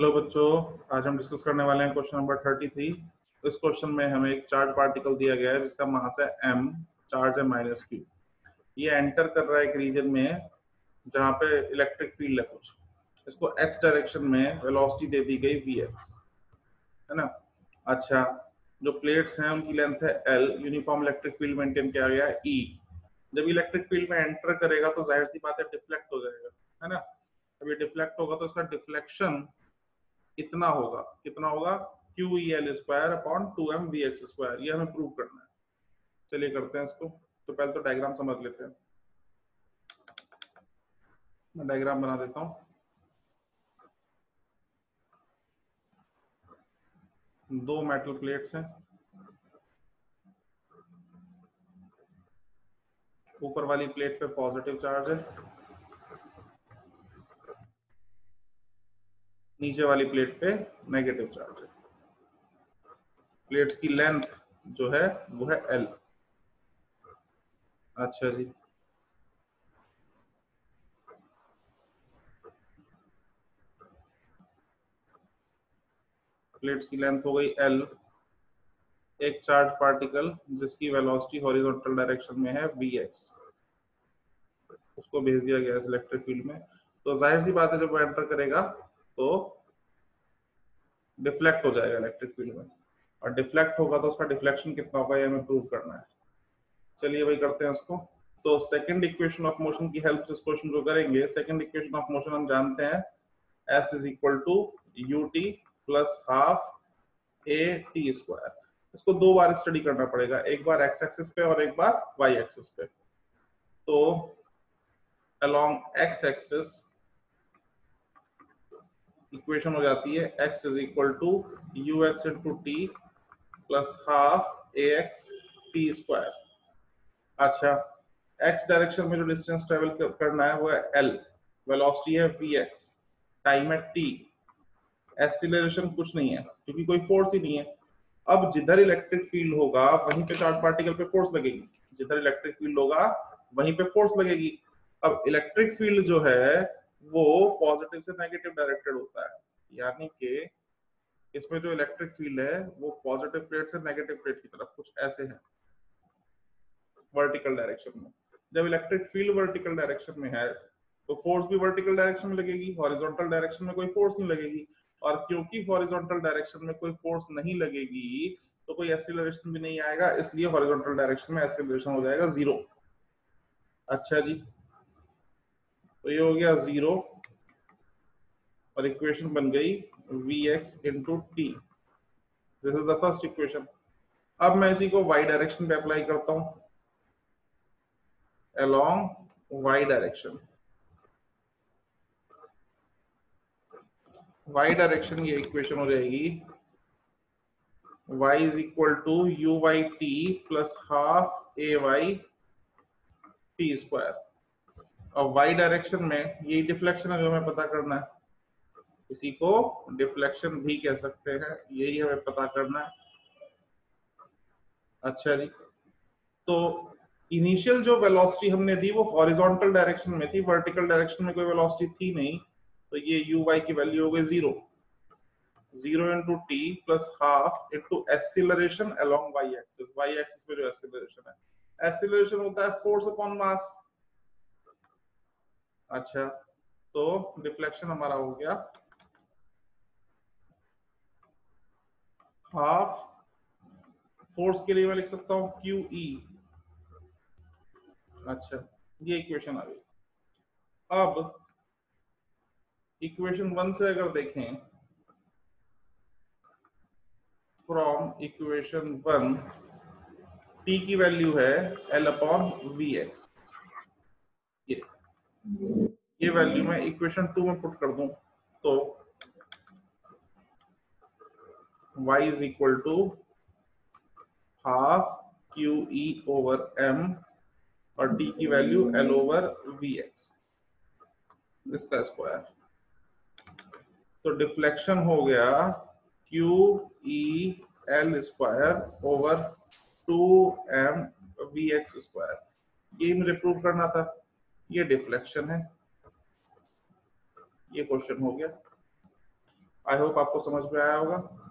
Hello बच्चों, आज हम डिस्कस करने वाले हैं क्वेश्चन नंबर 33। तो इस क्वेश्चन में हमें एक चार्ज पार्टिकल दिया गया है जिसका मास है m, चार्ज है -q। ये एंटर कर रहा है एक रीजन में जहां पे इलेक्ट्रिक फील्ड है कुछ। इसको x डायरेक्शन में वेलोसिटी दे दी गई vx, है ना। अच्छा, जो प्लेट्स हैं उनकी लेंथ है l, uniform electric field maintain किया गया है e। जब इलेक्ट्रिक फील्ड में एंटर करेगा तो जाहिर सी बात है डिफ्लेक्ट हो जाएगा, है ना। अब ये डिफ्लेक्ट होगा तो इसका डिफ्लेक्शन इतना होगा, कितना होगा, qel² अपॉन 2m vx²। ये हमें प्रूव करना है। चलिए करते हैं इसको। तो पहले तो डायग्राम समझ लेते हैं। मैं डायग्राम बना देता हूं। दो मेटल प्लेट्स हैं, ऊपर वाली प्लेट पे पॉजिटिव चार्ज है, नीचे वाली प्लेट पे नेगेटिव चार्ज है। प्लेट्स की लेंथ जो है वो है l। अच्छा जी, प्लेट्स की लेंथ हो गई l। एक चार्ज पार्टिकल जिसकी वेलोसिटी हॉरिजॉन्टल डायरेक्शन में है vx, उसको भेज दिया गया है इलेक्ट्रिक फील्ड में। तो जाहिर सी बात है जब वो एंटर करेगा तो डिफ्लेक्ट हो जाएगा इलेक्ट्रिक फील्ड में, और डिफ्लेक्ट होगा तो उसका डिफ्लेक्शन कितना होगा ये हमें प्रूव करना है। चलिए भाई करते हैं इसको। तो सेकंड इक्वेशन ऑफ मोशन की हेल्प से इस क्वेश्चन को करेंगे। सेकंड इक्वेशन ऑफ मोशन हम जानते हैं s = ut + 12 at²। इसको दो बार स्टडी करना पड़ेगा, एक बार एक्स एक्सिस पे और एक बार वाई एक्सिस पे। तो अलॉन्ग एक्स एक्सिस इक्वेशन हो जाती है x = ux × t + 12 ax t²। अच्छा, x डायरेक्शन में जो डिस्टेंस ट्रेवल करना है वो है l, वेलोसिटी है vx, टाइम है t, एक्सीलरेशन कुछ नहीं है क्योंकि कोई फोर्स ही नहीं है। अब जिधर इलेक्ट्रिक फील्ड होगा वहीं पे चार्ज पार्टिकल पे फोर्स लगेगी, जिधर इलेक्ट्रिक फील्ड होगा वहीं पे फोर्स लगेगी। अब इलेक्ट्रिक फील्ड जो है वो पॉजिटिव से नेगेटिव डायरेक्टेड होता है, यानी कि इसमें जो इलेक्ट्रिक फील्ड है वो पॉजिटिव प्लेट से नेगेटिव प्लेट की तरफ कुछ ऐसे है वर्टिकल डायरेक्शन में। जब इलेक्ट्रिक फील्ड वर्टिकल डायरेक्शन में है तो फोर्स भी वर्टिकल डायरेक्शन में लगेगी, हॉरिजॉन्टल डायरेक्शन में कोई फोर्स नहीं लगेगी। और क्योंकि हॉरिजॉन्टल डायरेक्शन में कोई फोर्स नहीं लगेगी तो कोई एक्सीलरेशन भी नहीं आएगा, इसलिए हॉरिजॉन्टल डायरेक्शन में एक्सीलरेशन हो जाएगा 0। अच्छा जी, तो ये हो गया 0 और इक्वेशन बन गई vx × t। This is the first equation. अब मैं इसी को y डायरेक्शन पे अप्लाई करता हूं, along y direction. y direction ये इक्वेशन हो जाएगी y = uyt + 12 ay t²। और y डायरेक्शन में यही डिफ्लेक्शन है जो हमें पता करना है, इसी को डिफ्लेक्शन भी कह सकते हैं, यही हमें पता करना है। अच्छा जी, तो इनिशियल जो वेलोसिटी हमने दी वो हॉरिजॉन्टल डायरेक्शन में थी, वर्टिकल डायरेक्शन में कोई वेलोसिटी थी नहीं। तो ये uy की वैल्यू हो गई 0 × t + 12 × acceleration along y axis पे जो एक्सीलरेशन है। एक्सीलरेशन होता है फोर्स अपॉन मास। अच्छा, तो डिफ्लेक्शन हमारा हो गया 12। फोर्स के लिए मैं लिख सकता हूं qe। अच्छा, ये इक्वेशन आ गई। अब इक्वेशन 1 से अगर देखें, फ्रॉम इक्वेशन 1 t की वैल्यू है l अपॉन vx। ये वैल्यू मैं इक्वेशन 2 में पुट कर दूं तो y = 12 qe/m और t की वैल्यू l/vx²। तो डिफ्लेक्शन हो गया qel² ओवर 2m vx²। ये मुझे प्रूव करना था, ये डिफ्लेक्शन है। ये क्वेश्चन हो गया। आई होप आपको समझ में आया होगा।